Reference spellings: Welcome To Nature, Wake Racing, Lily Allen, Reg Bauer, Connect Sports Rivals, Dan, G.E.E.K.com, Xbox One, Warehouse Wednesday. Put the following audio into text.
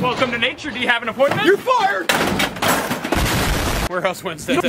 Welcome to nature. Do you have an appointment? You're fired! Warehouse Wednesday.